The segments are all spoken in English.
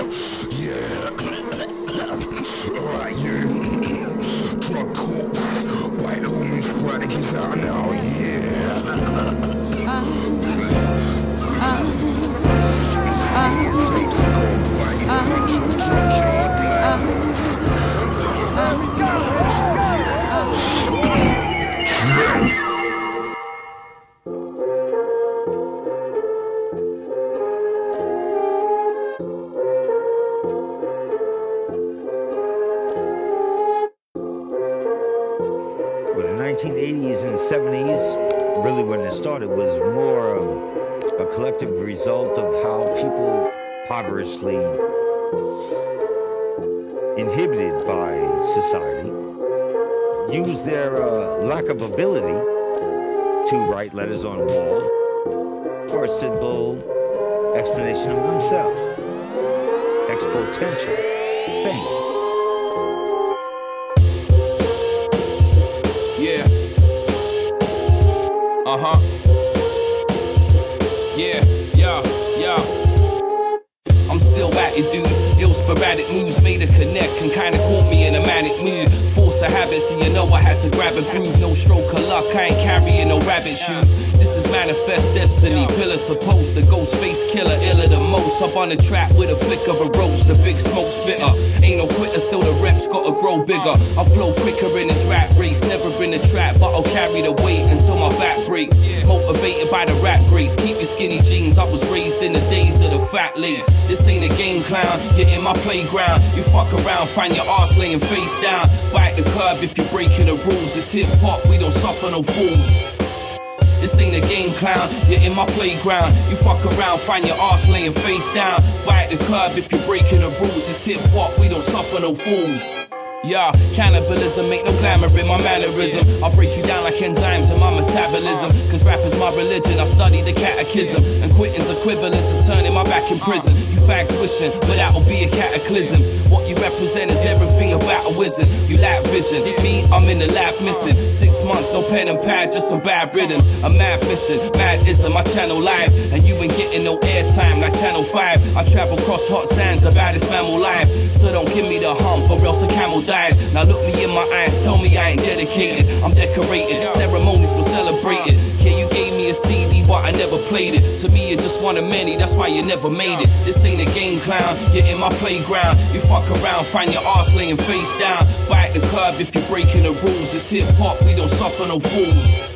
Yeah. Alright, yeah. Drug Corpse by Ill Move Sporadic is out now, yeah. Result of how people impoverishedly inhibited by society use their lack of ability to write letters on walls for a simple explanation of themselves. Exponential thing. Yeah. I'm still at it, dudes. Ill sporadic moves made a connect and kinda caught me in a manic mood. Force a habit, so you know I had to grab a groove. No stroke of luck, I ain't carrying no rabbit shoes. This is manifest destiny, pillar to post. The ghost face killer, iller the most. Up on the trap with a flick of a roast. The big smoke spitter, ain't no quitter. Still the reps gotta grow bigger. I flow quicker in this rap race. Never in the trap, but I'll carry the weight until my back breaks. Motivated by the rap grace. Keep your skinny jeans, I was raised in the days of the fat lace. This ain't a game, clown, you're in my playground. You fuck around, find your arse laying face down. Bite the curb if you're breaking the rules. It's hip hop, we don't suffer no fools. This ain't a game, clown, you're in my playground. You fuck around, find your arse laying face down. Bite the curb if you're breaking the rules. It's hip hop, we don't suffer no fools. Yeah, cannibalism, make no glamour in my mannerism. I'll break you down like enzymes in my metabolism. Cause rap is my religion, I study the catechism. And quitting's equivalent to turning my back in prison. You fags wishing, but that'll be a cataclysm. What you represent is everything about a wizard. You lack vision, me, I'm in the lab missing. 6 months, no pen and pad, just some bad rhythms. A mad mission, mad ism, I channel live. And you ain't getting no airtime like Channel 5. I travel across hot sands, the baddest mammal live. So don't give me the hump or else a camel dies. Now look me in my eyes, tell me I ain't dedicated. I'm decorated, ceremonies were celebrated. Yeah, you gave me a CD, but I never played it. To me, you're just one of many, that's why you never made it. This ain't a game, clown, you're in my playground. You fuck around, find your arse laying face down. Bite the curb if you're breaking the rules. It's hip hop, we don't suffer no fools.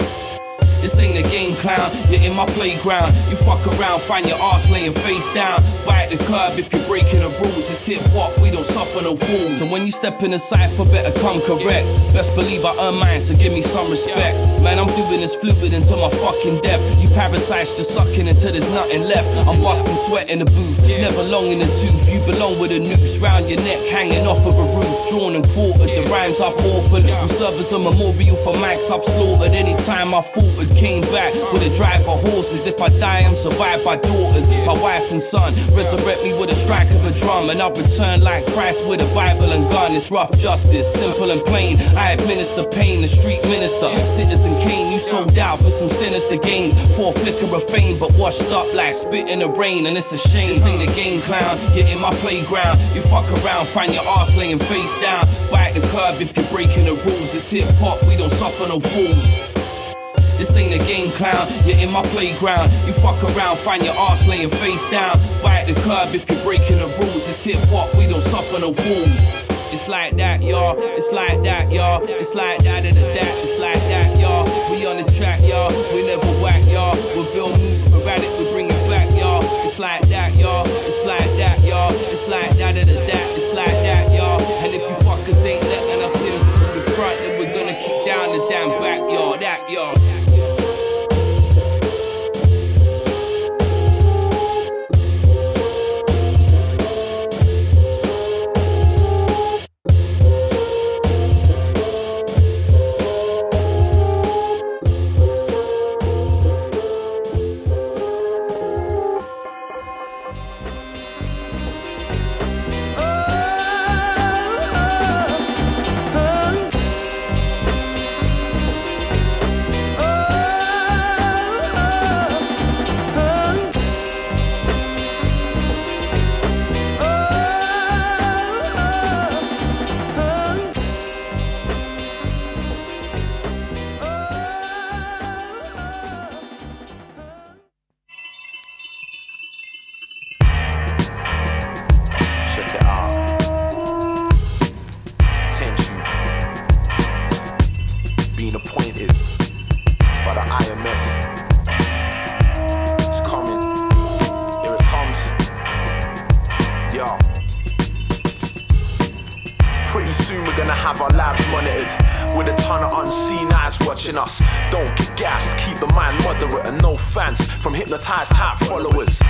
This ain't a game, clown, you're in my playground. You fuck around, find your arse laying face down. Bite the curb if you're breaking the rules. It's hip hop, we don't suffer no fools. So when you step in the cypher, better come correct. Best believe I earn mine, so give me some respect. Man, I'm doing this fluid until my fucking death. You parasites just sucking until there's nothing left. I'm busting sweat in the booth, never long in the tooth. You belong with a noose round your neck, hanging off of a roof. Drawn and quartered, the rhymes I've orphaned. Will serve as a memorial for Max I've slaughtered. Anytime I faltered, came back with a drive for horses. If I die, I'm survived by daughters, my wife and son. Resurrect me with a strike of a drum, and I'll return like Christ with a Bible and gun. It's rough justice, simple and plain. I administer pain, the street minister. Citizen Kane, you sold out for some sinister gains, for a flicker of fame, but washed up like spit in the rain, and it's a shame. This ain't a game, clown, you're in my playground. You fuck around, find your arse laying face down. Bite the curb if you're breaking the rules. It's hip hop, we don't suffer no fools. This ain't a game, clown, you're in my playground. You fuck around, find your arse laying face down. Bite the curb if you're breaking the rules. It's hip hop, we don't suffer no fools. It's like that, y'all, it's like that, y'all. It's like that and that, it's like that, y'all. We on the track, y'all, we never whack, y'all. With Ill Move Sporadic, we bring it back, y'all. It's like that, y'all, it's like that, y'all. It's like that and that, it's like that, y'all. And if you fuckers ain't letting us in through the front, then we're gonna kick down the damn back, y'all, that, y'all. IMS. It's coming. Here it comes. Yo. Pretty soon we're gonna have our lives monitored with a ton of unseen eyes watching us. Don't get gassed, keep the mind moderate and no fans from hypnotized hype followers.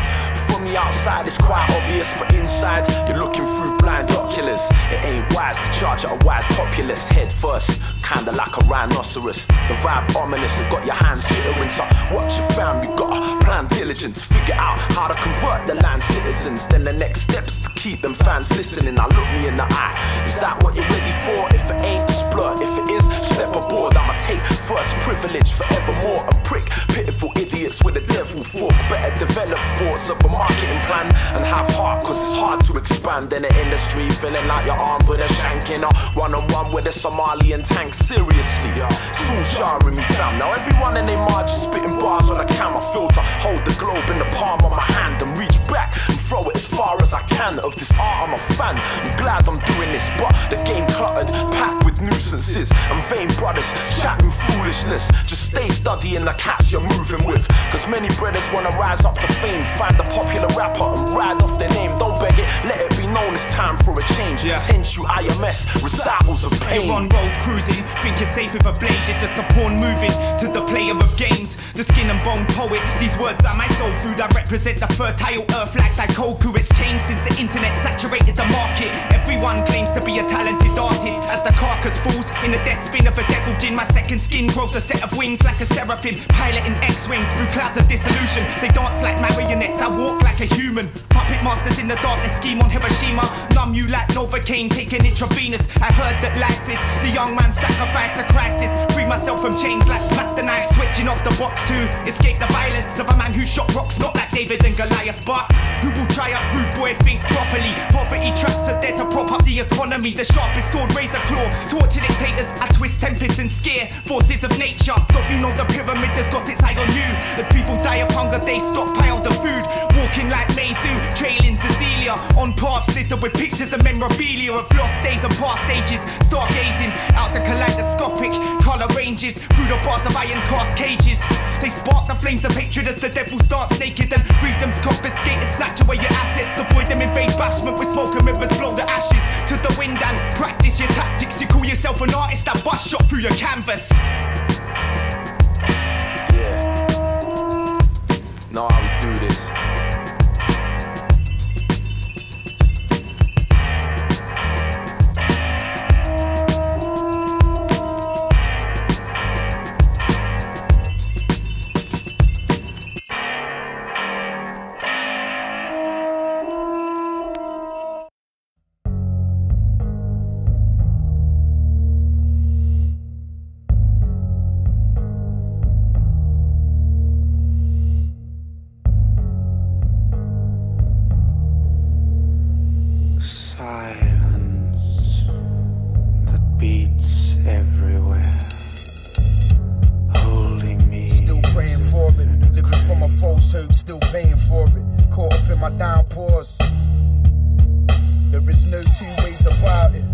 From the outside it's quite obvious, but inside you're looking through blind oculars. It ain't wise to charge at a wide populace head first, kinda like a rhinoceros. The vibe ominous, it got your hands jittering, so watch your fam, you gotta plan diligence, figure out how to convert the land citizens, then the next steps to keep them fans listening. Now look me in the eye, is that what you're ready for? If it ain't, just blur. If it is, step aboard. I'ma take first privilege forevermore. A prick, pitiful idiots with a devil fork. Better develop thoughts of a marketing plan and have heart, cause it's hard to expand in the industry. Feeling like you're armed with a shank in a one-on-one with a Somalian tank. Seriously, it's all jarring me, fam. Now everyone in their march is spitting bars on a camera filter. Hold the globe in the palm of my hand and reach back and throw it as far as I can. Of this art I'm a fan, I'm glad I'm doing this, but the game cluttered, packed with nuisances and vain brothers chatting foolishness. Just stay studying the cats you're moving with, cause many brothers wanna rise up to fame, find a popular rapper and ride off their name. Don't beg it, let it be known it's time for a change. Tense you IMS, recitals of pain. You're on road cruising, think you're safe with a blade, you're just a pawn moving to the player of games. The skin and bone poet, these words are my soul food. I represent the fertile earth like Daikoku. It's changed since the internet saturated the market. Everyone claims to be a talented artist as the carcass falls in the dead spin of a devil gin. My second skin grows a set of wings like a seraphim, piloting X-wings through clouds of dissolution. They dance like marionettes, I walk like a human. Puppet masters in the darkness scheme on Hiroshima. Numb you like Novocaine, taking intravenous. I heard that life is the young man's sacrifice, a crisis. Free myself from chains like Black the Knife, switching off the box to escape the violence of a man who shot rocks, not like David and Goliath, but who will try up. Rude boy, think properly. Poverty traps are there to prop up the economy. The sharpest sword, razor claw, torture dictators. I twist tempests and scare forces of nature. Don't you know the pyramid has got its eye on you? As people die of hunger, they stockpile the food. Walking like Mezu, trailing Cecilia on paths littered with pictures and memorabilia of lost days and past ages. Stargazing out the kaleidoscopic color ranges through the bars of iron cast cages. They spark the flames of hatred as the devil starts naked and freedom's confiscated. Snatch away your assets, devoid them in vain bashment with smoke and rivers. Blow the ashes to the wind and practice your tactics. You call yourself an artist, that bus shot through your canvas. Yeah, know how we do this. Still paying for it, caught up in my downpours. There is no two ways about it.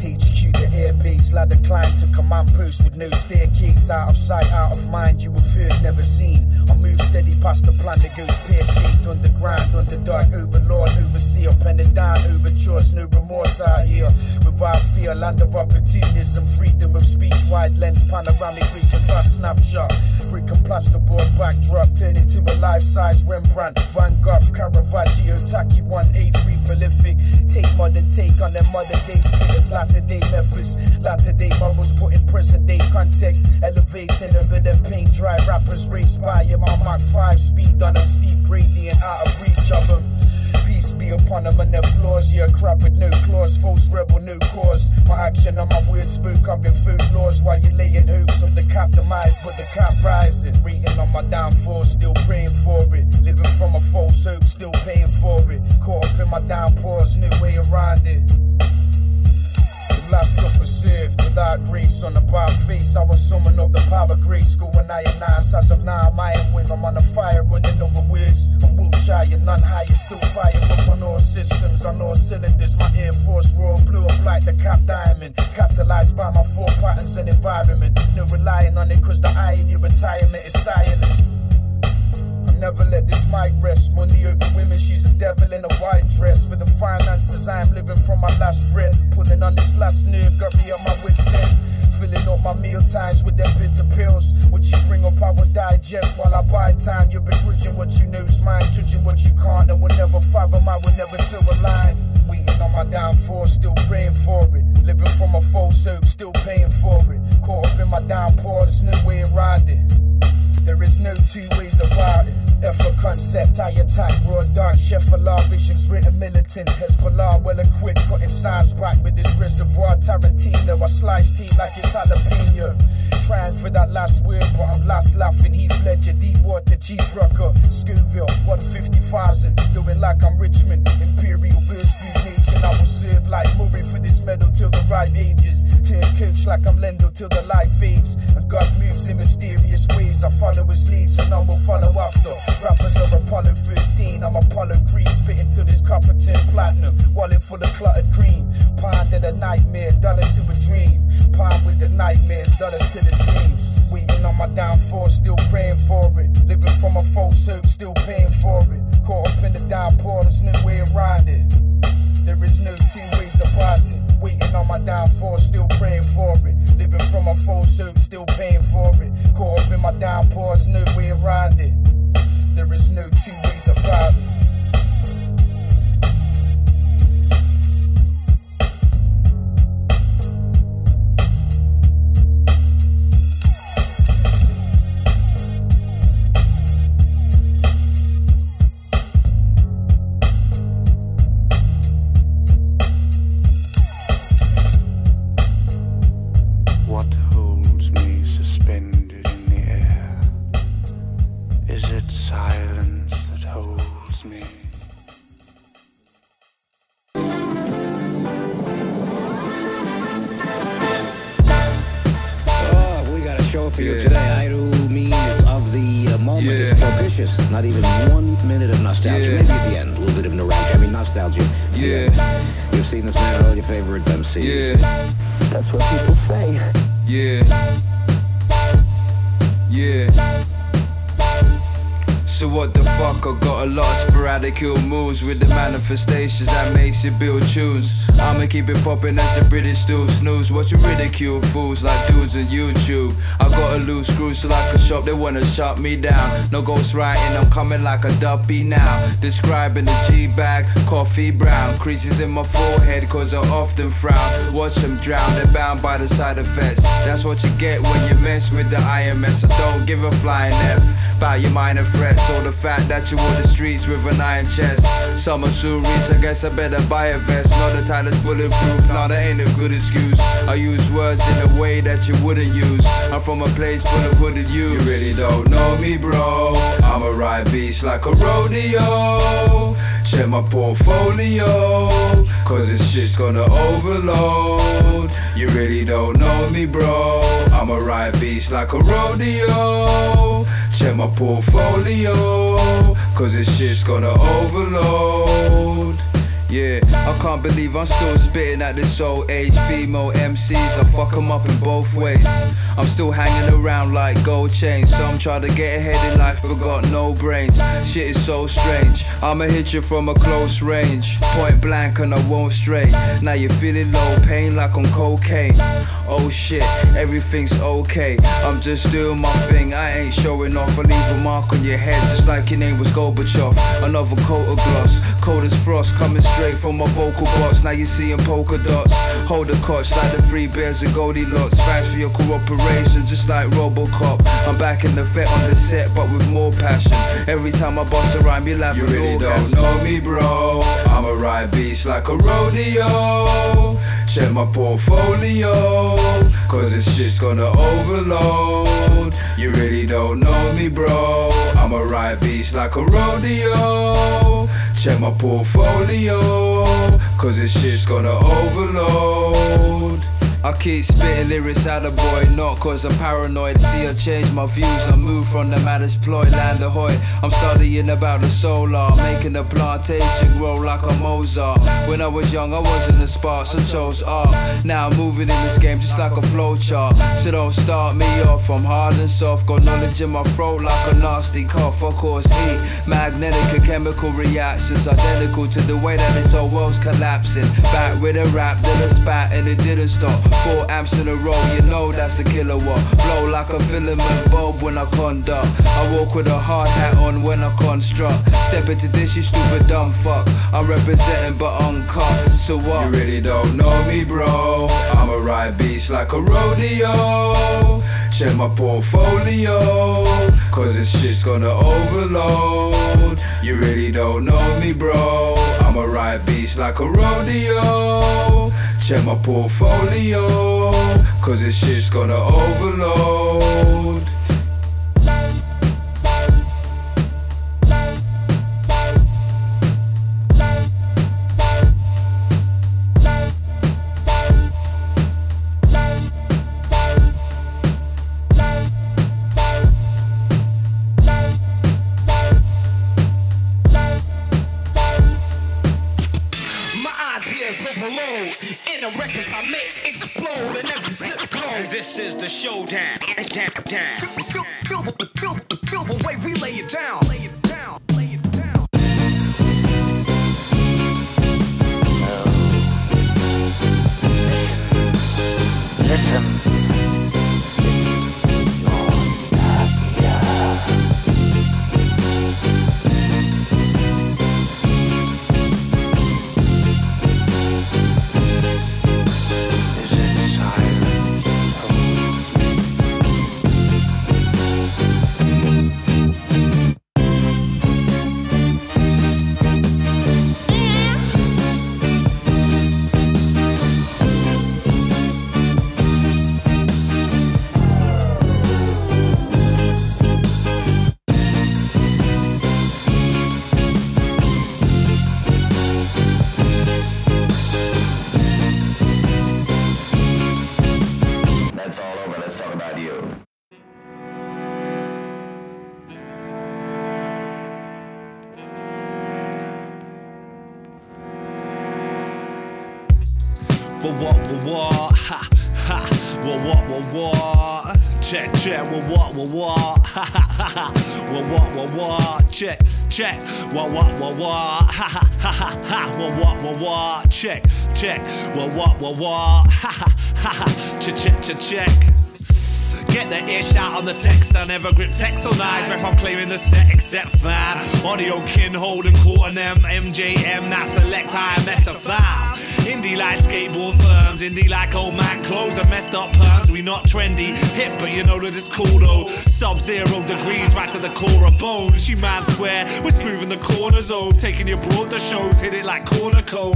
HQ the airbeats, ladder climb to command post with no staircase. Out of sight, out of mind, you were feared, never seen. I move steady past the plan that goes pear-shaped, underground, underdark, overlord, overseer, penning down, overcharged, no remorse out here. Without fear, land of opportunism, freedom of speech, wide lens, panoramic reach and vast snapshot. Brick and plasterboard backdrop, turn into a life-size Rembrandt, Van Gogh, Caravaggio, Taki 183, prolific. Take modern take on their modern-day status, latter-day methods, latter-day models put in present-day context, elevate in over their paint, dry rappers race by him. My Mach 5 speed on them, steep gradient out of reach of them. Peace be upon them and their flaws. Yeah, crap with no claws, false rebel, no cause. My action on my words spoke of in food laws, while you laying hopes on the cap demise, but the cap rises. Reading on my downfall, still praying for it. Living from a false hope, still paying for it. Caught up in my downpours, no way around it. Last supper served without grace on the bar face. I was summing up the power grace. Go and I announce as of now, I'm iron when I'm on a fire running over words. I'm wool shy and none higher, still fire up on all systems. times I know cylinders. My Air Force royal blue up like the cap diamond. Capitalized by my four patterns and environment. No relying on it, cause the eye in your retirement is silent. I never let this mic rest. Money over women, she's a devil in a white dress. For the finances, I am living from my last breath. Pulling on this last nerve, got me on my wit's end. Filling up my meal times with their bitter pills. What you bring up I will digest while I buy time. You're begrudging what you know is mine, judging what you can't, and will never fathom. I will never do a line. Waiting on my downfall, still praying for it. Living from a false hope, still paying for it. Caught up in my downpour, there's no way around it. There is no two ways about it. Effort concept, I attack, raw dark, Sheffallah, visions written militant, Hezbollah, well equipped, cutting signs back with this reservoir, Tarantino, I slice tea like it's jalapeno, trying for that last word, but I'm last laughing, Heath Ledger, deep water, Chief Rucker, Scoville, 150,000, doing like I'm Richmond, Imperial verse nation, I will serve like Murray for this medal till the right ages, turn coach like I'm Lendo till the light fades, and God moves in mysterious ways, I follow his leads, and I will follow after. Rappers are Apollo 13, I'm Apollo Creed. Spitting to this copper tin platinum. Wallet full of cluttered cream. Pond in a nightmare, dollar to a dream. Pond with the nightmares, dollar to the dreams. Waiting on my downfall, still praying for it. Living from a false hope, still paying for it. Caught up in the downpour, there's no way around it. There is no two ways about it. Waiting on my downfall, still praying for it. Living from a false hope, still paying for it. Caught up in my downpour, there's no way around it. There is no two ways about it. Manifestations that makes you build tunes. I'ma keep it poppin' as the British still snooze. Watching ridicule fools like dudes on YouTube. I gotta lose screws so I can shop, they wanna shut me down. No ghost writing, I'm coming like a duppy now. Describing the G-bag, coffee brown. Creases in my forehead cause I often frown. Watch them drown, they're bound by the side effects. That's what you get when you mess with the IMS. I don't give a flying F about your minor threats or the fact that you on the streets with an iron chest. Summer soon reach, I guess I better buy a vest. Not the type that's bulletproof, nah, that ain't a good excuse. I use words in a way that you wouldn't use. I'm from a place full of hooded youth. You really don't know me, bro. I'ma ride beats like a rodeo. Check my portfolio, cause this shit's gonna overload. You really don't know me, bro. I'ma ride beats like a rodeo. Check my portfolio, cause this shit's gonna overload. Yeah, I can't believe I'm still spitting at this old age. Female MCs, I fuck them up in both ways. I'm still hanging around like gold chains. Some try to get ahead in life but got no brains. Shit is so strange, I'ma hit you from a close range. Point blank and I won't stray. Now you're feeling low pain like on cocaine. Oh shit, everything's okay. I'm just doing my thing, I ain't showing off. I leave a mark on your head just like your name was Gorbachev. Another coat of gloss, cold as frost, coming straight from my vocal box, now you're seeing polka dots. Hold a clutch like the three bears and Goldilocks. Thanks for your cooperation, just like Robocop. I'm back in the vet on the set, but with more passion. Every time I bust a rhyme, you're laughing. You really don't know me, bro. I'ma ride beats like a rodeo. Check my portfolio, cause this shit's gonna overload. You really don't know me, bro. I'ma ride beats like a rodeo. Check my portfolio, cause this shit's gonna overload. I keep spitting lyrics at a boy, not cause I'm paranoid. See, I change my views, I move from the maddest ploy, land ahoy. I'm studying about the solar, making the plantation grow like a Mozart. When I was young, I wasn't a spark, so I chose art. Now I'm moving in this game just like a flowchart. So don't start me off, I'm hard and soft. Got knowledge in my throat like a nasty cough. Of course, heat, magnetic and chemical reactions, identical to the way that this whole world's collapsing. Back with a rap, then a spat, and it didn't stop. 4 amps in a row, you know that's a kilowatt. Blow like a filament bulb when I conduct. I walk with a hard hat on when I construct. Step into this, you stupid dumb fuck. I'm representing but uncut, so what? You really don't know me, bro. I'm a ride beast like a rodeo. Check my portfolio, cause this shit's gonna overload. You really don't know me, bro. I'm a ride beast like a rodeo. Check my portfolio, cause this shit's gonna overload. The records I make explode in every zip code. This is the showdown. Feel the way we lay it down. Check, wah wah wah wah, ha ha ha ha ha, wah wah wah wah, check, check, wah wah wah wah, ha ha ha ha, check, check, check, check. Get the earshot on the text, I never grip text or knives. Ref, I'm clearing the set, except fine. Audio kin, holding quarter them, MJM, not select, IMS a five. Indie like skateboard firms, indie like old man clothes and messed up perms. We not trendy, hip, but you know that it's cool though. Sub-0 degrees, right to the core of bones. You man swear, we're smoothing the corners, oh. Taking your broader shows, hit it like corner code.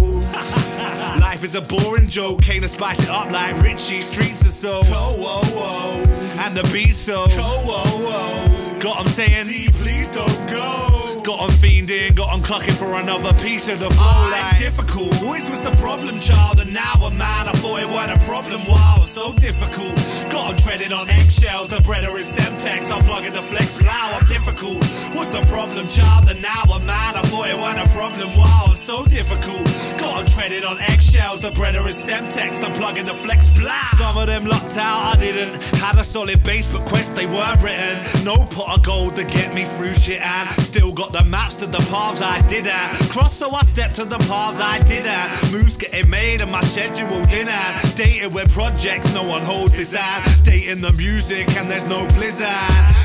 Life is a boring joke, came to spice it up like Richie, streets are so. Oh, oh, oh. And the beat so oh. Got them saying, please don't go. Got them fiending, got them clucking for another piece of the flow. Like difficult, always was the problem child. And now a man, I thought it weren't a problem. Wow, so difficult. Got them treading on eggshells, the bread or is Semtex. I'm plugging the flex, wow, I'm difficult. What's the problem child? And now a man, I thought it weren't a problem. Wow, I'm so difficult. Got them treading on eggshells, the bread or is Semtex. I'm plugging the flex, blah. Some of them locked out, I didn't. Had a solid base, but quests they were written. No pot of gold to get me through shit, and still got the maps to the paths I did at. Cross, so I stepped to the paths I did at. Moves getting made and my schedule's in at. Dated with projects, no one holds his hand. Dating the music and there's no blizzard.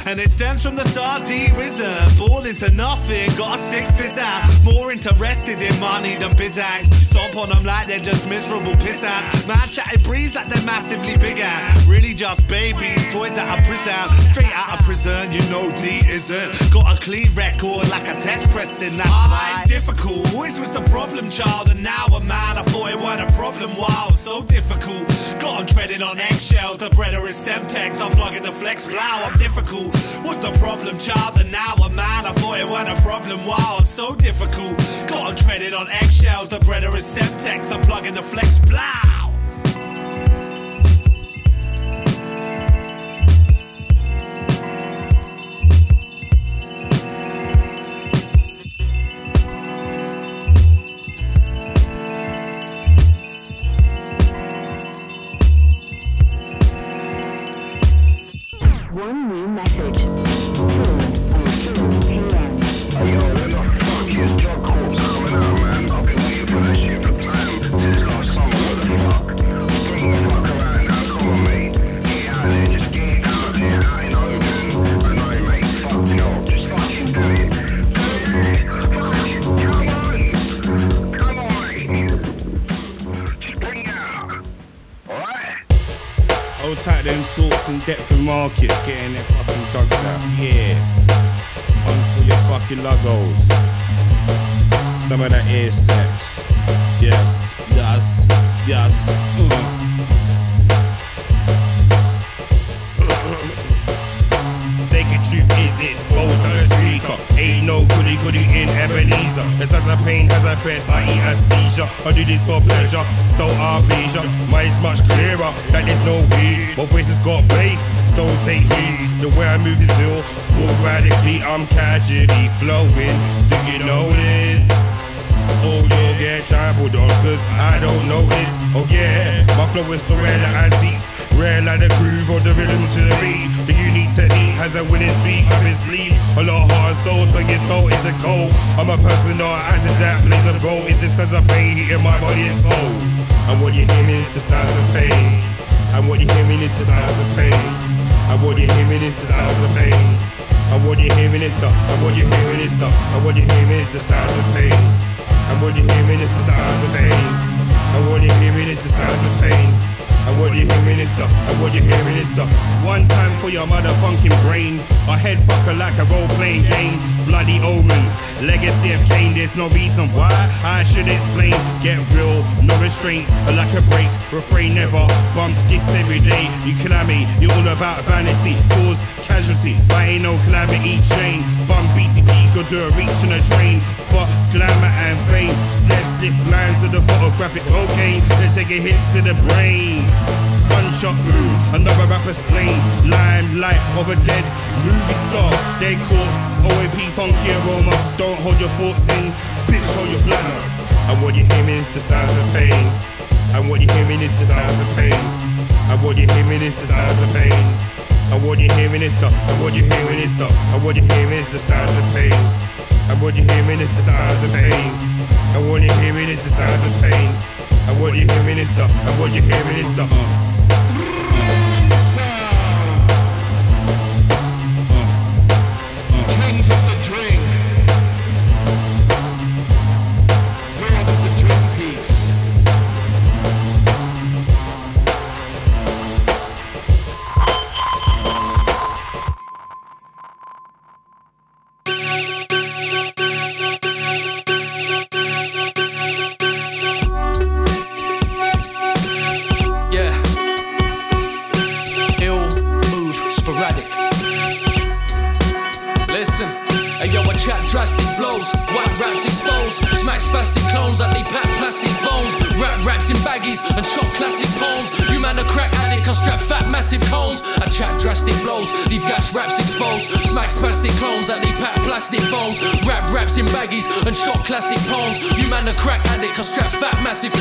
And it stems from the start, D-Risen. Ball into nothing, got a sick fizz out. More interested in money than bizax. Stomp on them like they're just miserable piss outs. Man chatted breeze like they're massively big at. Really just babies. Toys out of prison, straight out of prison, you know D isn't. Got a clean record like a test pressing, that's right. Difficult, always was the problem child. And now a man, I thought it weren't a problem. Wow, so difficult. Got them treading on eggshells, the bread or is Semtex. I'm plugging the flex, blow, I'm difficult. What's the problem child? And now a man, I thought it weren't a problem. Wow, I'm so difficult. Got them treading on eggshells, the bread or is Semtex. I'm plugging the flex, blow. Contact them sorts and depth of market, getting their fucking drugs out. Yeah, on for your fucking luggos. Some of that air sex. Yes, yes, yes. Truth is exposed to the streaker. Ain't no goody goody in Ebenezer. This has a pain, has a fest, I eat a seizure. I do this for pleasure, so I pleasure. Mine's much clearer, that there's no weed. My voice has got bass, so take heed. The way I move is ill, sporadically I'm casually flowing. Do you know this? Oh, you'll get trampled on, cause I don't know this. Oh yeah, my flow is so rare like antiques. Rare like the groove or the rhythm to the beat. The unique technique has a winning streak up his sleeve. A lot of hard soul to get sold into cold. I'm a person or as in that place of gold. It's just as a pain hitting my body and soul. And what you hear me is the sounds of pain. And what you hear me is the sounds of pain. And what you hear me is the sounds of pain. And what you hear me is the, and what you hear me is the, and what you hear me is the sounds of pain. And what you hear me is the sounds of pain. And what you hear me is the sounds of pain. And what you hear is the, and what you hear is the. One time for your motherfucking brain. A head fucker like a role playing game. Bloody omen, legacy of Cain. There's no reason why I should explain. Get real, no restraints. A lack of break, refrain never. Bump this every day. You clammy, you're all about vanity. Cause casualty, but ain't no calamity chain. Bump BTP, go do a reach on a train. Fuck glamour and fame. Slap slip lines to the photographic cocaine. Then take a hit to the brain. Gunshot boom, another rapper slain. Limelight of a dead movie star. Dead corpse, OAP, funky aroma. Don't hold your thoughts in, bitch, hold your bladder. And what you hear is the sounds of pain. And what you hear is the sounds of pain. And what you hear is the sounds of pain. And what you hear is the, and what you hear is the, and what you hear is the sounds of pain. And what you hear is the sounds of pain. And what you hear is the sounds of pain. And what you hear is the, and what you hear is the. And shot classic poems. You man a crack addict, I strap fat massive cones. I chat drastic blows, leave whack raps exposed. Smack spastic clones, I leave pat plastic bones. I rap raps in baggies, I shot classic poems. You man a crack addict, I strap fat massive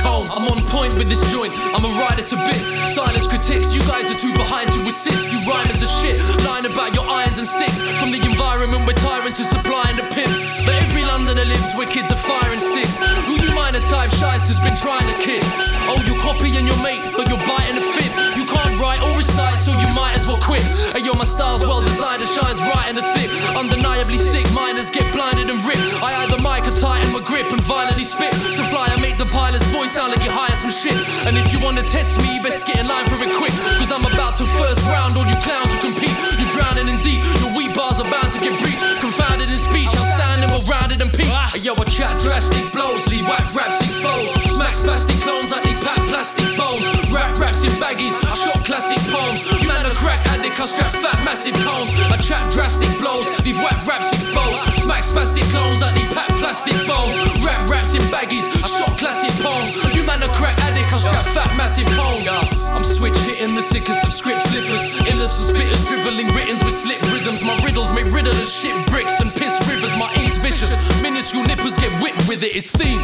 cones. I'm on point with this joint, I'm a rider to bits. Silence critics, you guys are too behind to assist. You rhymers are shit, lying about your irons and sticks. From the environment where tyrants are supplying the pimp. But every Londoner lives where kids are firing sticks. Who you minor type shites has been trying to kick? Oh, you copying your mate, but you're biting a fib. You can't write or recite, so you might as well quit. And yo, my style's well designed and shines right in the thick. Undeniably sick, miners get blinded and ripped. I either mic or tighten my grip and violently spit. So fly, I make the pilot's voice sound like you're high on some shit. And if you wanna test me, you best get in line for it quick. Cause I'm about to first round all you clowns who compete. You're drowning in deep, your weak bars are bound to get breached. Confounded in speech, outstanding, well rounded and peak. And yo, I chat drastic blows, leave whack raps exposed. Smack spastic clones, I need pat plastic bones. Rap raps in baggies, I shot classic poems. Man a crack addict, I strap fat massive cones. I chat drastic blows, leave whack raps exposed. Smack spastic clones, I need pat plastic bones. Rap raps in baggies, I shot classic poems. You man a crack addict, I strap fat massive cones. I'm switch hitting the sickest of script flippers. Illest of spitters, dribbling writtens with slip rhythms. My riddles make riddle of shit bricks and piss rivers. My ink's vicious, minuscule nippers get whipped with it. It's theme,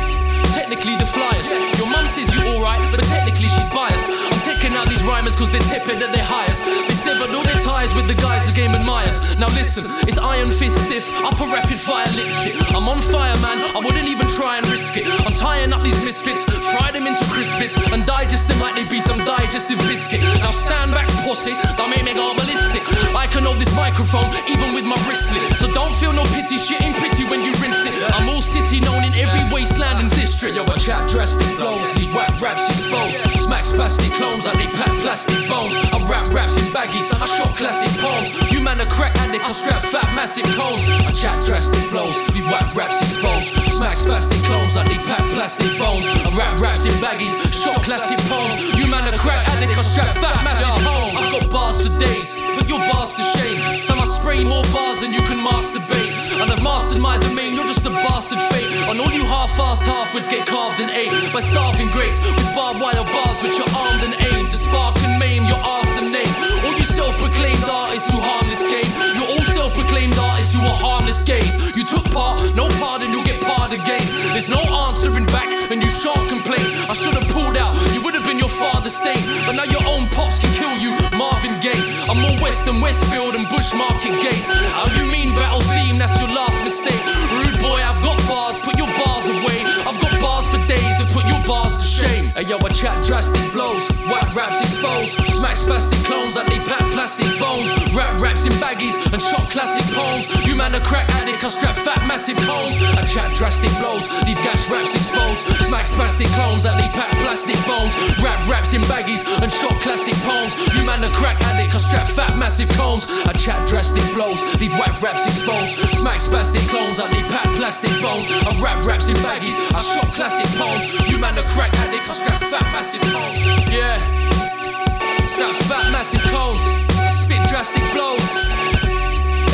technically the flyers. Your mum says you alright, but technically she's biased. I'm taking out these rhymers cause they're tipping at their highest. They severed all their ties with the guys the game admires. Now listen, it's iron fist stiff, upper rapid fire lip shit. I'm on fire, man, I wouldn't even try and risk it. I'm tying up these misfits, fry them into crisp bits, and digest them like they be some digest. digestive biscuit. Now stand back, pussy, that may make all ballistic. I can hold this microphone even with my wristlet, so don't feel no pity, shit ain't pretty when you rinse it. I'm all city known in every wasteland and district. Yo, a chat dressed in blows, leave whack raps exposed. Smack spastic clones like they pack plastic bones. I rap raps in baggies, I shot classic poems. You man a crack addict, I strap fat massive cones. I chat dressed in blows, leave whack raps exposed. Smack spastic clones like they pack plastic bones. I rap raps in baggies, shot classic poems. You man a crack addict, I strap fat massive cones. I've got bars for days, put your bars to shame. Fam, I spray more bars than you can masturbate. And I've mastered my domain, you're just a bastard fake. On all you half-assed half-wits get carved and ate by starving greats with barbed wire bars which are armed and aimed to spark and maim your arse and name. All you self-proclaimed artists who harm this game, you're all self-proclaimed artists who are harmless gays. You took part, no pardon, you'll get part again. There's no answering back and you shan't complain. I should have pulled out, you would have been your father's stain, but now your own pops can kill you, Marvin Gaye. I'm more West than Westfield and Bushmarket Gates. How you mean battle theme, that's your last mistake. Rude boy, I've got bars, put your bars away. I've got bars for days that put your bars to shame. Hey yo, I chat drastic blows, whack raps exposed. Smack spastic clones like they pack plastic bones. Rap raps in baggies and shot classic poems. You man a crack addict, I strap fat massive cones. I chat drastic blows, leave gas raps exposed. Smack spastic clones like they pack plastic bones. Rap raps in baggies and shot classic poems. You man a crack addict, I strap fat massive cones. I chat drastic blows, leave whack raps exposed. Smack spastic clones like they pack plastic bones. I rap raps in baggies, I shot classic poems. You man a crack addict, I strap fat massive cones. Yeah, that fat massive cones, I spit drastic blows.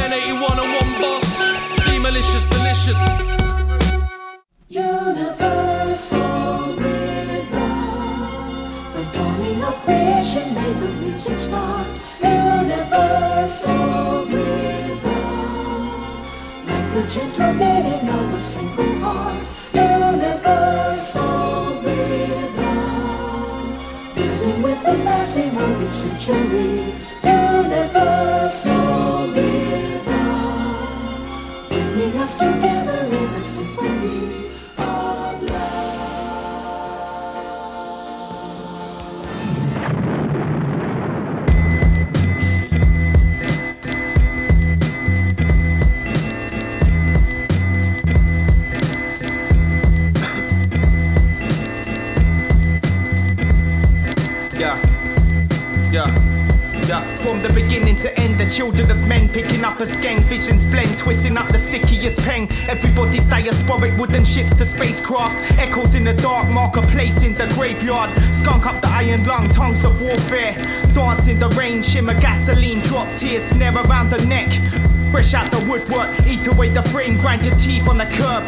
1081 and one boss, femalicious delicious. Universal rhythm, the dawning of creation made the music start. Universal rhythm, like the gentle beating of a single heart. Universal rhythm, building with the passing of each century. Universal rhythm, bringing us together in a symphony of love. Yeah, yeah. From the beginning to end, the children of men picking up a skank. Visions blend, twisting up the stickiest pen. Everybody's diasporic, wooden ships to spacecraft. Echoes in the dark, mark a place in the graveyard. Skunk up the iron lung, tongues of warfare. Dance in the rain, shimmer gasoline, drop tears, snare around the neck. Fresh out the woodwork, eat away the frame, grind your teeth on the curb.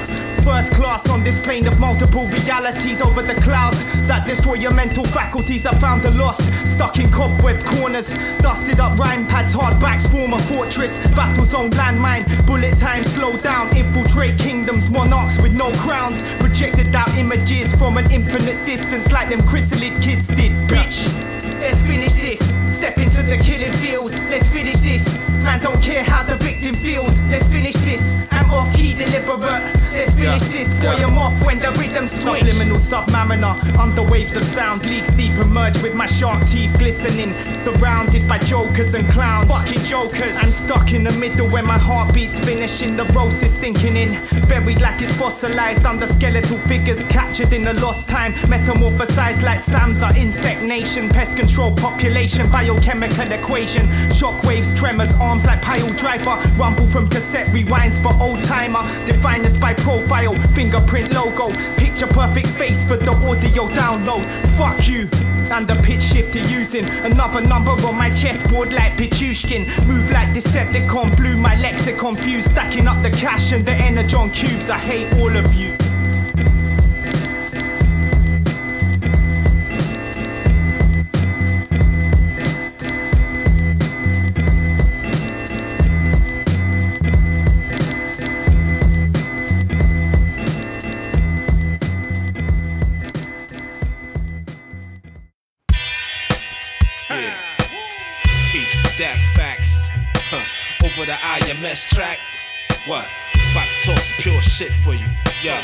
First class on this plane of multiple realities over the clouds that destroy your mental faculties. I found the lost, stuck in cobweb corners. Dusted up rhyme pads, hardbacks, former fortress. Battle zone landmine, bullet time, slow down. Infiltrate kingdoms, monarchs with no crowns. Projected out images from an infinite distance like them chrysalid kids did, bitch. Let's finish this, step into the killing fields. Let's finish this, man don't care how the victim feels. Let's finish this, I'm off key deliberate. Let's finish this, boy I'm off when the rhythm switch. Subliminal submariner, under waves of sound. Leagues deep emerge with my sharp teeth glistening. Surrounded by jokers and clowns, fucking jokers. I'm stuck in the middle where my heartbeat's finishing. The rose is sinking in, buried like it's fossilized. Under skeletal figures captured in the lost time. Metamorphosized like Sam's, our insect nation. Pest control population, biochemical equation. Shockwaves, tremors, arms like pile driver. Rumble from cassette rewinds for old timer. Define us by profile, fingerprint logo. Picture perfect face for the audio download. Fuck you, and the pitch shifter using. Another number on my chessboard like Pichushkin. Move like Decepticon, blew my lexicon fuse. Stacking up the cash and the energon cubes. I hate all of you. Over the IMS track, what? About to talk some pure shit for you, yo.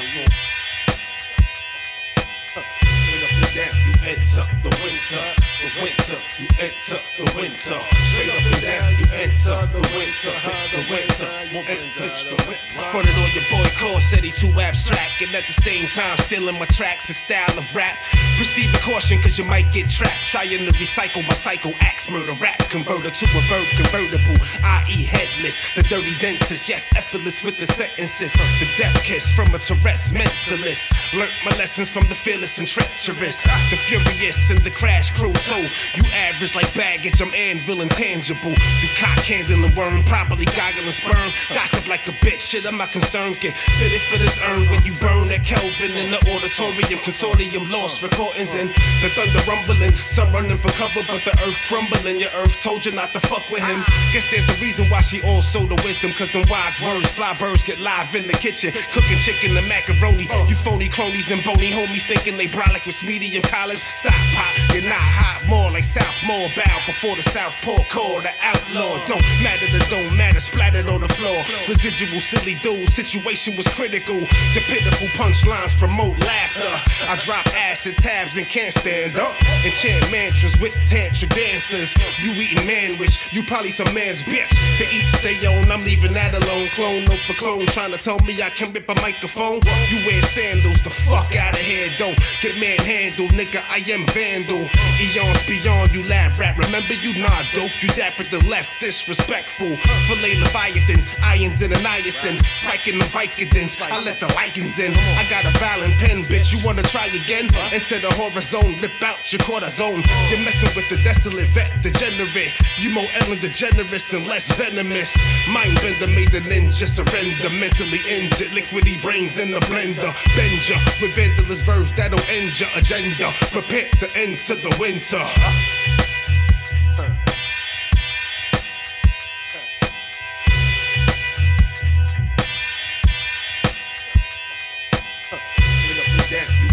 Bring up the damn, you ends up the winter. The the winter, you enter the winter. Straight up and down, you enter the winter. Bitch, the winter, won't bitch, the winter. Fronted on your boy Core said he too abstract, and at the same time stealing my tracks and style of rap. Proceed with caution, cause you might get trapped trying to recycle my cycle axe, murder rap. Converter to a verb convertible, i.e. headless. The dirty dentist, yes, effortless with the sentences. The death kiss from a Tourette's mentalist. Learned my lessons from the fearless and treacherous, the furious and the crash crew. So you average like baggage, I'm anvil intangible. You cock handle and worm, properly goggle and sperm. Gossip like a bitch, shit I'm not concerned. Get fitted for this urn when you burn at Kelvin in the auditorium. Consortium lost recordings and the thunder rumbling. Some running for cover but the earth crumbling. Your earth told you not to fuck with him. Guess there's a reason why she also the wisdom, cause them wise words, fly birds get live in the kitchen. Cooking chicken and macaroni, you phony cronies and bony homies thinking they brolic with medium collars. Stop pop, you're not hot, more like Southmore. Bow before the Southport call the outlaw. Don't matter the don't matter, splattered on the floor. Residual silly dude, situation was critical. The pitiful punchlines promote laughter. I drop acid tabs and can't stand up. And chant mantras with tantric dancers. You eating man, which you probably some man's bitch. To each stay on, I'm leaving that alone. Clone no for clone, trying to tell me I can rip a microphone. You wear sandals, the fuck out of here. Don't get manhandled, nigga, I am vandal. Eons beyond you lab rap, remember you nah dope. You dap at the left, disrespectful. Filet Leviathan, irons in an niacin. Spiking the Vicodins, I let the lichens in. I got a violent pen, bitch, you wanna try again? Into the horror zone, rip out your cortisone. You're messing with the desolate vet degenerate. You more Ellen DeGeneres and less venomous. Mindbender made the ninja surrender. Mentally injured, liquidy brains in the blender. Bend ya with vandalous verbs that'll end your agenda. Prepare to enter the winter.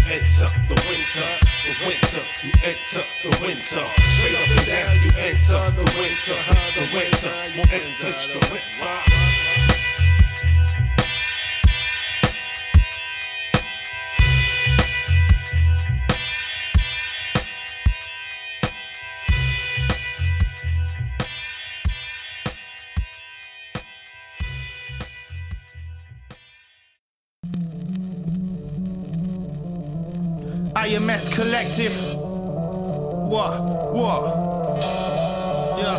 Enter the winter, the winter, you enter the winter. Straight up and down, you enter the winter. It's the winter, you enter the winter. IMS Collective. What? Yeah.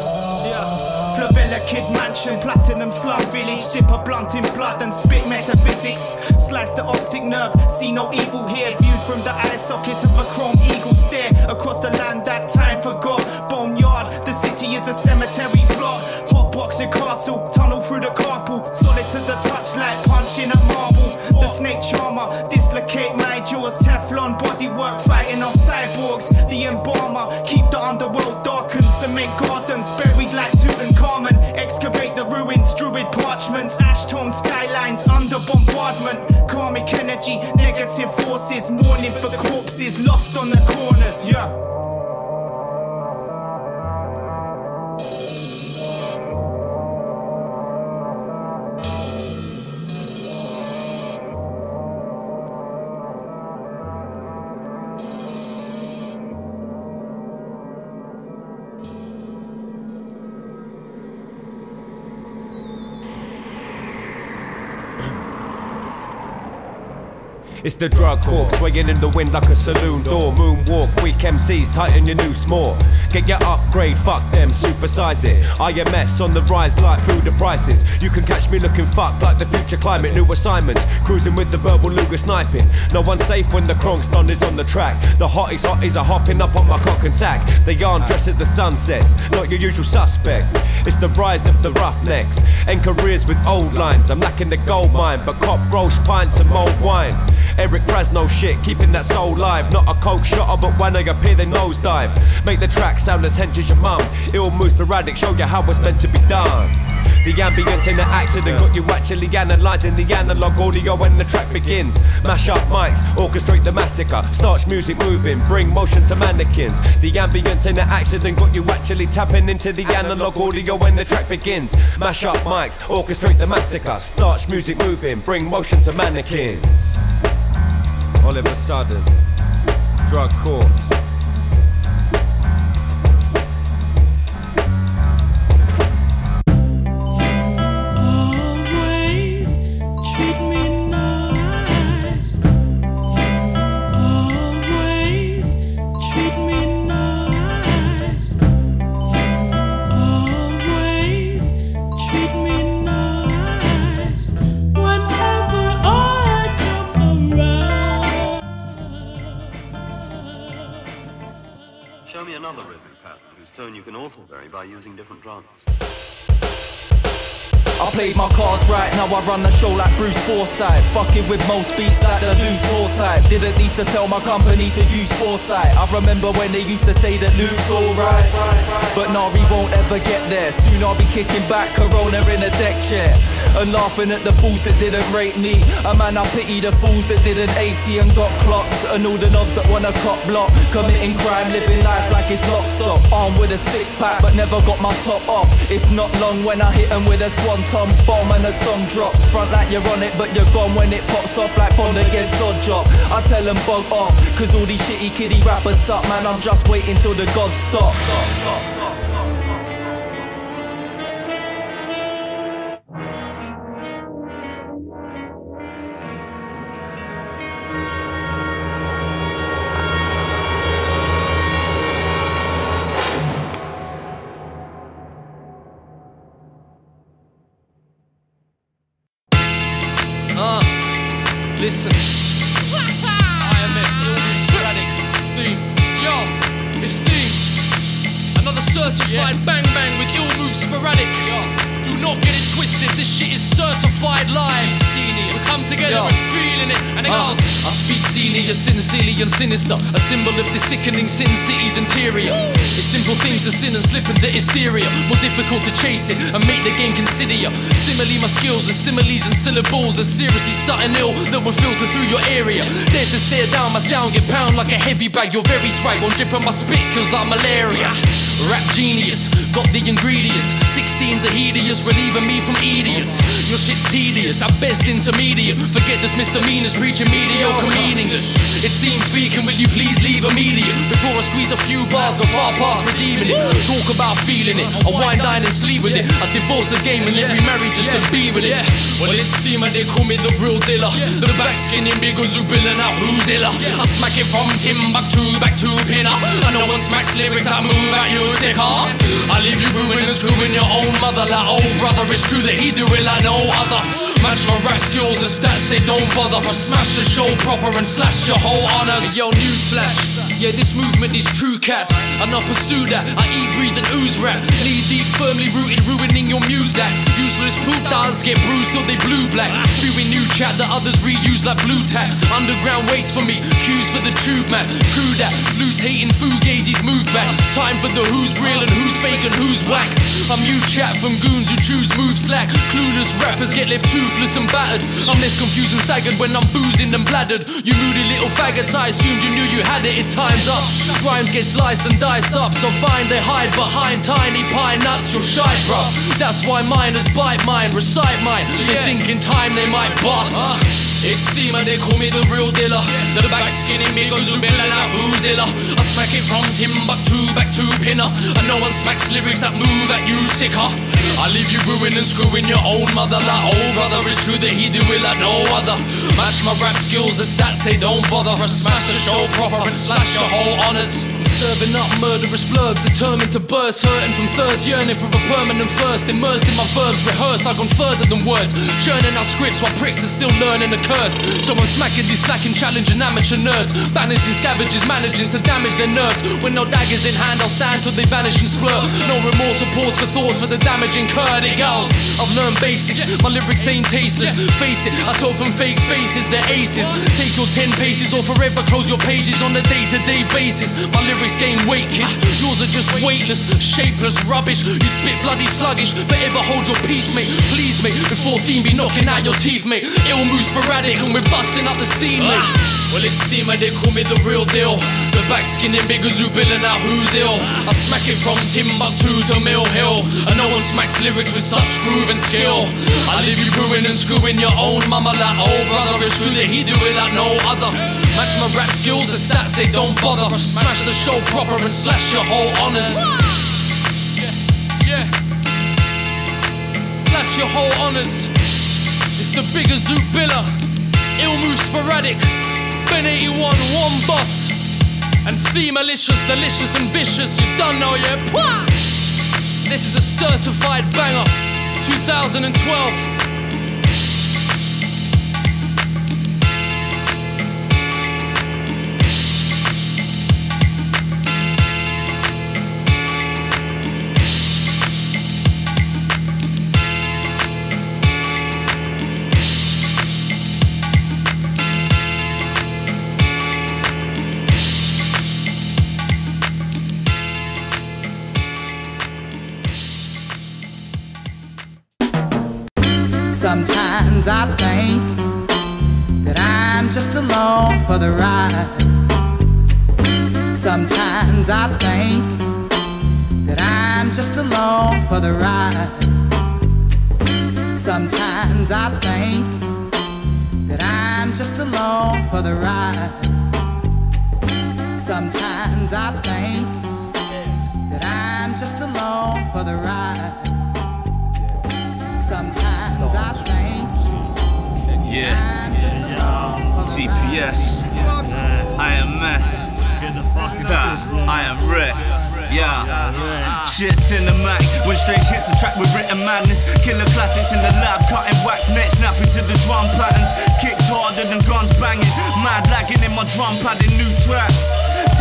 Flavella Kid Mansion, Platinum Slum Village. Dip a blunt in blood and spit metaphysics. Slice the optic nerve, see no evil here. Viewed from the eye socket of a chrome eagle stare. Across the land that time forgot. Boneyard, the city is a cemetery block. Hotbox your castle, tunnel through the carpool. Solid to the touch like punching a marble. The snake charmer, dislocate my jaws. Teflon bodywork, fighting off cyborgs. The embalmer, keep the underworld darkened. Cement gardens, buried like Tutankhamun. Excavate the ruins, druid parchments. Ash torn skylines, under bombardment. Karmic energy, negative forces. Mourning for corpses, lost on the corners, yeah. It's the drug corpse, swaying in the wind like a saloon door. Moonwalk, weak MCs, tighten your noose more. Get your upgrade, fuck them, supersize it. IMS on the rise like Buddha prices. You can catch me looking fucked like the future climate. New assignments, cruising with the verbal Luger sniping. No one's safe when the cronk stun is on the track. The hotties are hopping up on my cock and sack. They yarn dress as the sun sets, not your usual suspect. It's the rise of the roughnecks and careers with old lines. I'm lacking the gold mine, but cop roast pints and mulled wine. Eric Krasno shit, keeping that soul live. Not a coke shotter, but when they appear they nosedive. Make the track sound as hench as your mum. Ill Move Sporadic, show you how it's meant to be done. The ambience in the accident got you actually analysing the analogue audio when the track begins. Mash up mics, orchestrate the massacre. Starts music moving, bring motion to mannequins. The ambience in the accident got you actually tapping into the analogue audio when the track begins. Mash up mics, orchestrate the massacre. Starts music moving, bring motion to mannequins. All of a sudden, drug corpse. Show me another rhythmic pattern whose tone you can also vary by using different drums. I played my cards right, now I run the show like Bruce Forsyth. Fucking with most beats like the loose floor type. Didn't need to tell my company to use foresight. I remember when they used to say that Luke's alright, but nah, we won't ever get there. Soon I'll be kicking back Corona in a deck chair and laughing at the fools that didn't rate me. And man, I pity the fools that didn't AC and got clocked, and all the knobs that wanna cop block, committing crime, living life like it's not stop. Armed with a six pack but never got my top off. It's not long when I hit 'em with a swan Tom bomb and the song drops. Front like you're on it but you're gone when it pops off like Bond against Odd Job. I tell them bug off, cause all these shitty kiddie rappers suck. Man, I'm just waiting till the gods stop. Listen, IMS, Ill Move Sporadic, theme, yo, it's theme. Another certified bang bang with Ill Move Sporadic. Do not get it twisted, this shit is certified live. Senior. We come together and feeling it, and it goes. I speak senior, sincerely and sinister, a symbol of the sickening sin city's interior. It's simple things to sin and slip into hysteria. More difficult to chase it and make the game consider you. Simile my skills and similes and syllables are seriously something ill that will filter through your area. Dare to stare down my sound, get pound like a heavy bag. Your very swag won't drip on my spit cause like malaria. Rap genius, got the ingredients. 16's are hideous, relieving me from idiots. Your shit's tedious, at best intermediate. Forget this misdemeanors, preaching mediocre meaningless. It's theme speaking, will you please leave immediate? Before I squeeze a few bars, go far past redeeming it. Talk about feeling it, I wine, dine and sleep with it. I divorce the game and let me marry just to be with it. Well, it's theme and they call me the real dealer. The back skinning biggles who billin' out who's iller. I smack it from Timbuktu back to Pinner. I know one smacks lyrics that move at you sicker. I leave you ruining and screwing your own mother. Like old brother, it's true that he do it like no other. Match my raps, yours and stats, they don't bother. I smash the show proper and slash your whole honours. Yo, newsflash, yeah, this movement is true cats, and I pursue that. I eat, breathe and ooze rap, knee deep, firmly rooted, ruining your music. Useless poop does get bruised till they blue black, spewing new chat that others reuse like blue tack. Underground waits for me, cues for the tube man. True that, loose hating fugazies move back. Time for the who's real and who's fake and who's whack. I'm new chat from goons who choose move slack. Clueless rappers get left toothless and battered. I'm less confused and staggered when I'm boozing and bladdered. You moody little faggots, I assumed you knew you had it. It's time's up, rhymes get sliced and diced up. So fine they hide behind tiny pine nuts. You're shy, bruv, that's why miners bite mine. Recite mine, they think in time they might bust. It's theme and they call me the real dealer. They're the back skinning me goes who billin' out who's iller. I smack it from Timbuktu back to Pinner. And no one smacks lyrics that move at you sicker. I leave you ruining and screwing your own mother. Like old brother, it's true that he do it like no other. Match my rap skills, the stats they don't bother. I smash the show proper and slash your whole honours. Serving up murderous blurbs, determined to burst. Hurting from thirst, yearning for a permanent thirst. Immersed in my verbs, rehearse, I've gone further than words. Churning out scripts while pricks are still learning the curse. So I'm smacking these slacking, challenging amateur nerds. Banishing scavengers, managing to damage their nerves. With no daggers in hand, I'll stand till they vanish and splurt. No remorse or pause for thoughts for the damage incurred. It goes, I've learned basics, my lyrics ain't tasteless. Face it, I told from fakes faces, they're aces. Take your 10 paces or forever close your pages on a day-to-day basis. My lyrics gain weight, kids, yours are just weightless, shapeless rubbish. You spit bloody sluggish, forever hold your peace, mate. Please, mate, before theme be knocking out your teeth, mate. Ill Move Sporadic and we're busting up the scene, mate. Well, it's theme and they call me the real deal. The back skinning biggers who billin' out who's ill. I smack it from Timbuktu to Mill Hill. And no one smacks lyrics with such groove and skill. I leave you ruining and screwing your own mama. Like old brother, it's true that he do it like no other. Match my rap skills and stats, they don't bother. Smash the show proper and slash your whole honours. Slash your whole honours. It's the bigger Zoot Biller, Ill Move Sporadic, Ben 81, One Boss, and Theme Malicious, Delicious and Vicious. You done now, yeah? This is a certified banger, 2012. Sometimes I think that I'm just along for the ride. Sometimes I think that I'm just along for the ride. Sometimes I think that I'm just along for the ride. Sometimes I think that I'm just along for the ride. Sometimes I think, TPS, IMS, I am red. Yeah, shit cinematic. When strange hits the track with written madness. Killer classics in the lab, cutting wax, neck snapping to the drum patterns. Kicks harder than guns banging. Mad lagging in my drum pad in new tracks.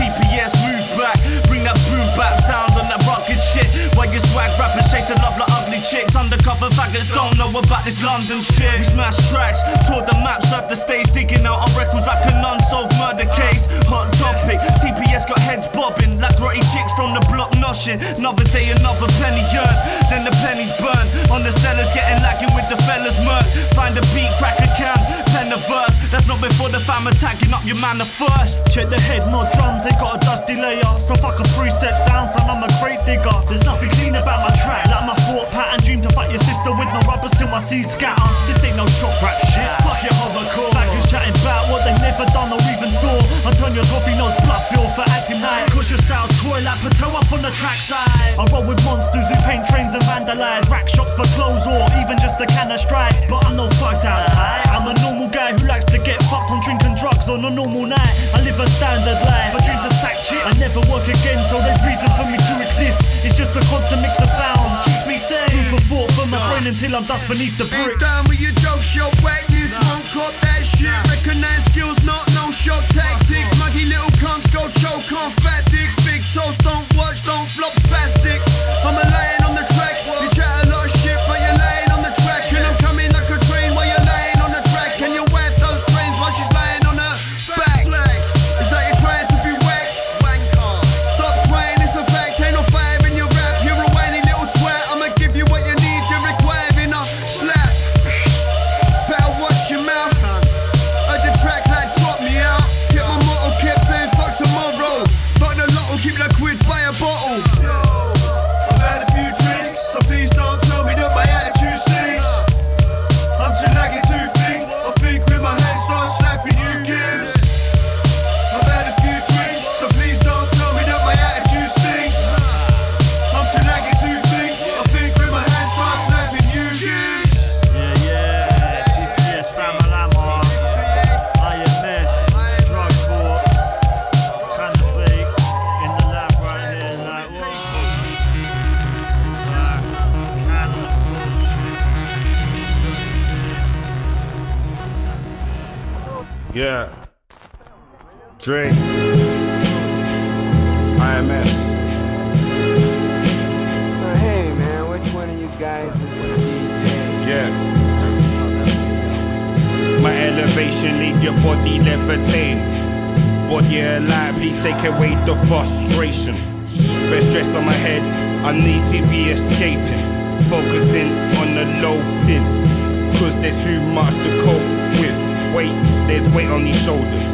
TPS move back, bring that boom bap sound on that rugged shit. While your swag rappers chase the love like ugly chicks. Undercover faggots don't know about this London shit. We smash tracks, tore the maps off the stage, digging out on records like an unsolved murder case. Hot topic, TPS got heads bobbing like grotty chicks from the block noshing. Another day, another penny earned, then the pennies burn. On the sellers getting lacking with the fellas murk. Find a beat, crack a can, pen a verse. That's not before the fam attacking up your manner first. Check the head, more drums, they got a dusty layer. So fuck a preset sound, and I'm a great digger. There's nothing clean about my track. Like my thought pattern, dream to fight your sister with no rubbers till my seeds scatter. This ain't no shock rap shit, fuck your hardcore. Backers chatting about what they never done or even saw. I turn your toffee nose bluff, feel for acting like. Cause your style's toy like Pateau up on the track side. I roll with monsters who paint trains and vandalize. Rack shops for clothes or even just a can of strike. But I'm no fucked out type. I'm a normal guy who likes to get fucked on drinking drugs on a normal night. I live a standard life, I dream to stack chips. I never work again, so there's reason for me to exist. It's just a constant mix of sounds. Keeps me sane. Food for thought for my brain until I'm dust beneath the bricks. Ain't done with your jokes, your wackness. Won't cop that shit. Recognize skills, not no shock tactics. Muggy little cunts go choke on fat dicks. Big toes, don't watch, don't flop spastics. I'm a lion on the track. You chat a lot of shit, but you're lying on the track. And I'm coming like a train while you're lying on the track. And your wife those trains while she's lying on her back. It's like you're trying to be whack. Stop crying, it's a fact. Ain't no fire in your rap. You're a whiny little twat. I'ma give you what you need, you're requiring a slap. Better watch your mouth. I the track like drop me out. Get my motto, kept saying fuck tomorrow. Fuck the lotto, keep that quid by a bottle. I've had a few drinks, so please don't tell me that my attitude stinks. I'm too laggy to think. I think with my hands start slapping you gives. I've had a few drinks, so please don't tell me that my attitude stinks. I'm too laggy to think. I think with my hands start slapping you gives. TPS, Ramalama, IMS, Drug Corpse, kind of big in the lab right here, like what? Kind of bullshit. Yeah. Drink. IMS. But hey man, which one of you guys is the DJ? Yeah. My elevation, leave your body levitating. Body alive, please take away the frustration. Best stress on my head, I need to be escaping. Focusing on the low pin, cause there's too much to cope with. Weight, there's weight on these shoulders.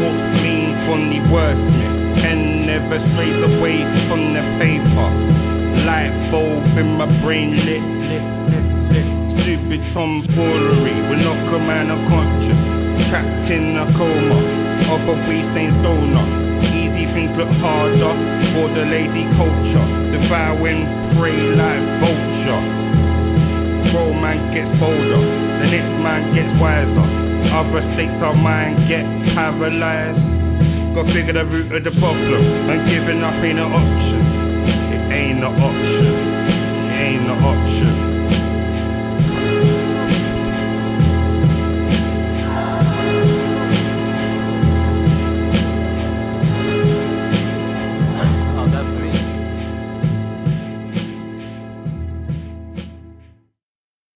Thoughts glean from the wordsmith, pen never strays away from the paper. Light bulb in my brain lit. Stupid tomfoolery will knock a man unconscious, trapped in a coma of a weed-stained stoner. Easy things look harder for the lazy culture, devour and prey like vulture. Bro man gets bolder, the next man gets wiser. Other states of mind get paralyzed. Gotta figure the root of the problem, and giving up ain't an option. It ain't an option. It ain't an option.